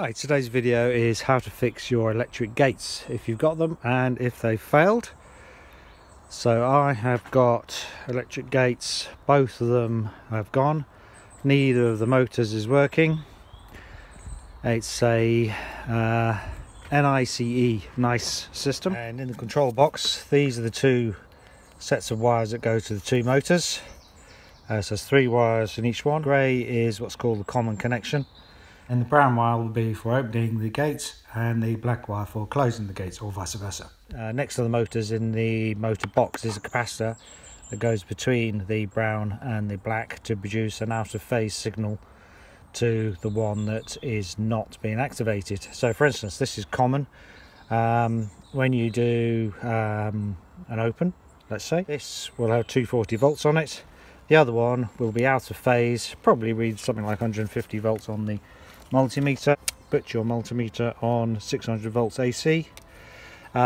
Hi, today's video is how to fix your electric gates if you've got them and if they failed. So I have got electric gates, both of them have gone, neither of the motors is working. It's a NICE system, and in the control box these are the two sets of wires that go to the two motors. So there's three wires in each one. Grey is what's called the common connection, and the brown wire will be for opening the gates and the black wire for closing the gates, or vice versa. Next to the motors in the motor box is a capacitor that goes between the brown and the black to produce an out of phase signal to the one that is not being activated. So for instance, this is common. When you do an open, let's say, this will have 240 volts on it. The other one will be out of phase, probably read something like 150 volts on the multimeter. Put your multimeter on 600 volts AC.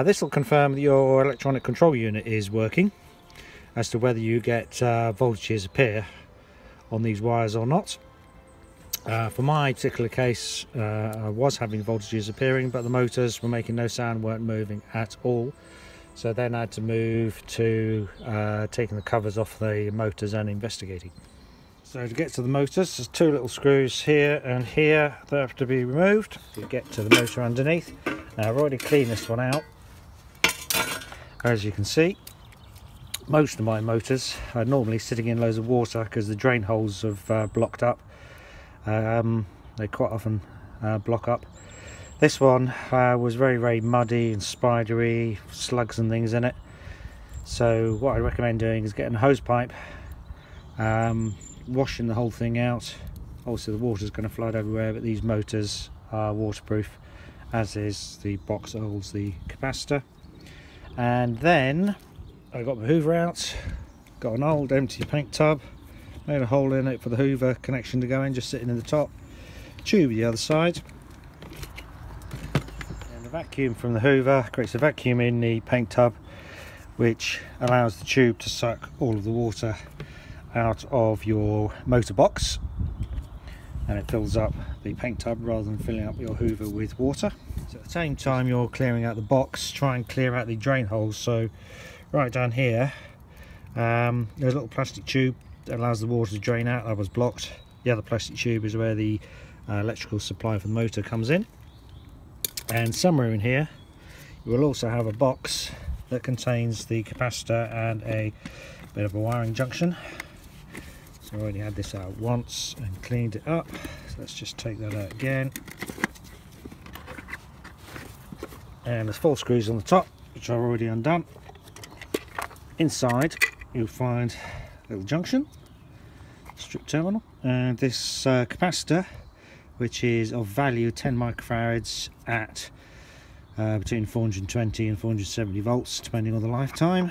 This will confirm that your electronic control unit is working as to whether you get voltages appear on these wires or not. For my particular case, I was having voltages appearing, but the motors were making no sound, weren't moving at all. So then I had to move to taking the covers off the motors and investigating. So to get to the motors, there's two little screws here and here that have to be removed to get to the motor underneath. Now I've already cleaned this one out. As you can see, most of my motors are normally sitting in loads of water because the drain holes have blocked up. They quite often block up. This one was very, very muddy and spidery, slugs and things in it. So what I recommend doing is getting a hose pipe, washing the whole thing out. Obviously the water's going to flood everywhere, but these motors are waterproof, as is the box that holds the capacitor. And then I got my Hoover out, got an old empty paint tub, made a hole in it for the Hoover connection to go in, just sitting in the top. Tube the other side. Vacuum from the Hoover creates a vacuum in the paint tub, which allows the tube to suck all of the water out of your motor box, and it fills up the paint tub rather than filling up your Hoover with water. So at the same time you're clearing out the box, try and clear out the drain holes. So right down here, there's a little plastic tube that allows the water to drain out. That was blocked. The other plastic tube is where the electrical supply for the motor comes in. And somewhere in here you will also have a box that contains the capacitor and a bit of a wiring junction. So I already had this out once and cleaned it up, so let's just take that out again. And there's four screws on the top, which I've already undone. Inside you'll find a little junction, strip terminal, and this capacitor, which is of value 10 microfarads at between 420 and 470 volts depending on the lifetime.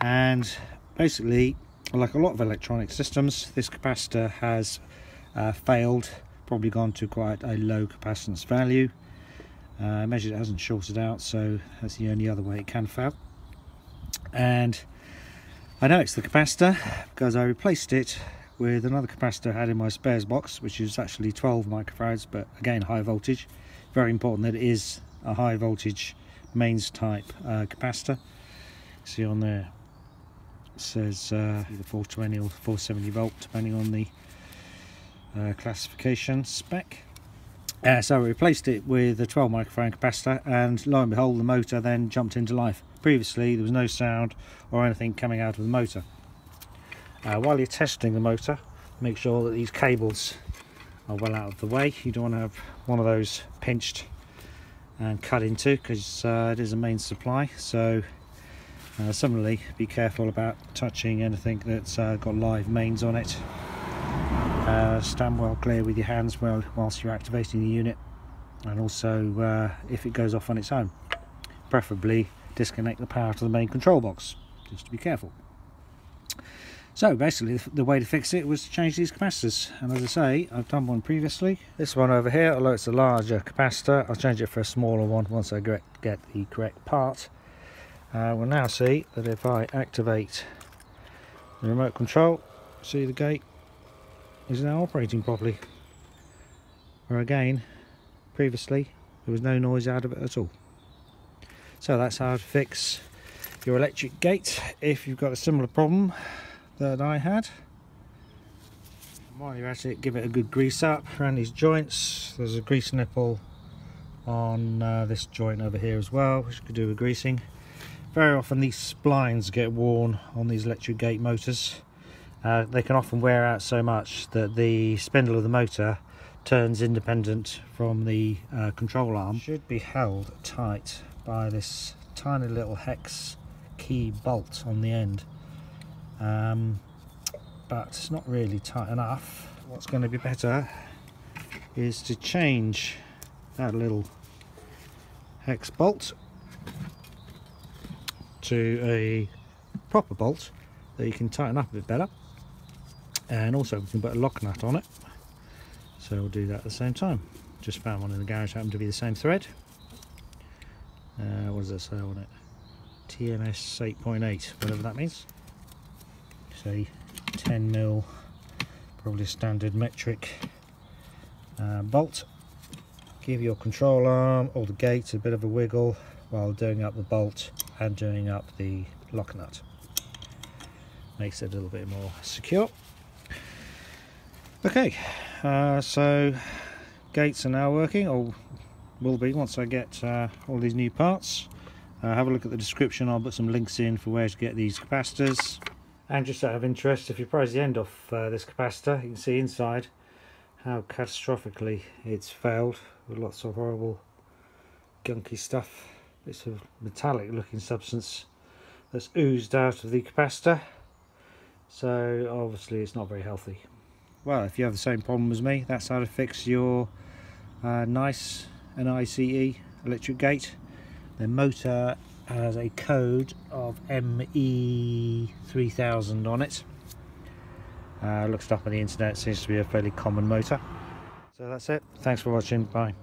And basically, like a lot of electronic systems, this capacitor has failed, probably gone to quite a low capacitance value. I measured it hasn't shorted out, so that's the only other way it can fail. And I know it's the capacitor because I replaced it with another capacitor I had in my spares box, which is actually 12 microfarads, but again high voltage. Very important that it is a high voltage mains type capacitor. See on there it says either 420 or 470 volt depending on the classification spec. So I replaced it with a 12 microfarad capacitor, and lo and behold the motor then jumped into life. Previously there was no sound or anything coming out of the motor. While you're testing the motor, make sure that these cables are well out of the way. You don't want to have one of those pinched and cut into, because it is a mains supply. So similarly, be careful about touching anything that's got live mains on it. Stand well clear with your hands whilst you're activating the unit, and also if it goes off on its own, preferably disconnect the power to the main control box, just to be careful. So basically the way to fix it was to change these capacitors, and as I say, I've done one previously. This one over here, although it's a larger capacitor, I'll change it for a smaller one once I get the correct part. We'll now see that if I activate the remote control, see the gate is now operating properly. Where again, Previously there was no noise out of it at all. So that's how to fix your electric gate if you've got a similar problem that I had. While you're at it, give it a good grease up around these joints. There's a grease nipple on this joint over here as well, which could do with greasing. Very often these splines get worn on these electric gate motors. They can often wear out so much that the spindle of the motor turns independent from the control arm. Should be held tight by this tiny little hex key bolt on the end, but it's not really tight enough. What's going to be better is to change that little hex bolt to a proper bolt that you can tighten up a bit better, and also we can put a lock nut on it, so we'll do that at the same time. Just found one in the garage, happened to be the same thread. What does that say on it? TMS 8.8, whatever that means. Say 10mm, probably standard metric bolt. Give your control arm or the gate a bit of a wiggle while doing up the bolt and doing up the lock nut. Makes it a little bit more secure. Okay, so gates are now working, or will be once I get all these new parts. Have a look at the description. I'll put some links in for where to get these capacitors. And just out of interest, if you prise the end off this capacitor, you can see inside how catastrophically it's failed, with lots of horrible gunky stuff, bits of metallic looking substance that's oozed out of the capacitor. So obviously it's not very healthy. Well, if you have the same problem as me, that's how to fix your NICE and ICE electric gate. The motor has a code of ME3000 on it. Looked up on the internet, seems to be a fairly common motor. So that's it. Thanks for watching. Bye.